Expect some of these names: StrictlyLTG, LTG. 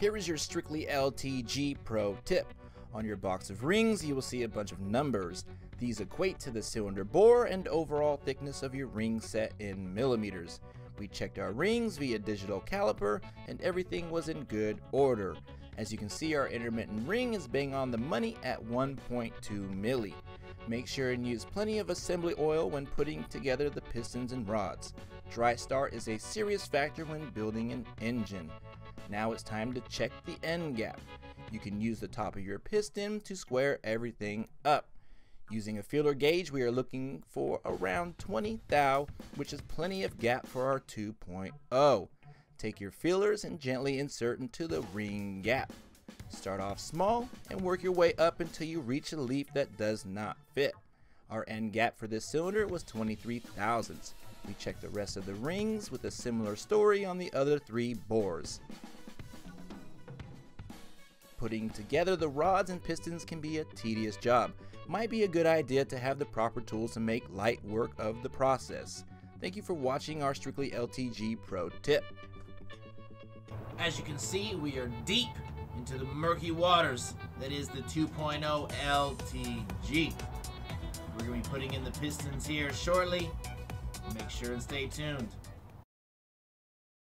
Here is your Strictly LTG pro tip. On your box of rings, you will see a bunch of numbers. These equate to the cylinder bore and overall thickness of your ring set in millimeters. We checked our rings via digital caliper and everything was in good order. As you can see, our intermittent ring is bang on the money at 1.2 milli. Make sure and use plenty of assembly oil when putting together the pistons and rods. Dry start is a serious factor when building an engine. Now it's time to check the end gap. You can use the top of your piston to square everything up. Using a feeler gauge, we are looking for around 20 thou, which is plenty of gap for our 2.0. Take your feelers and gently insert into the ring gap. Start off small and work your way up until you reach a leaf that does not fit. Our end gap for this cylinder was 23 thousandths. We checked the rest of the rings with a similar story on the other three bores. Putting together the rods and pistons can be a tedious job. Might be a good idea to have the proper tools to make light work of the process. Thank you for watching our Strictly LTG pro tip. As you can see, we are deep into the murky waters that is the 2.0 LTG. We're going to be putting in the pistons here shortly. Make sure and stay tuned.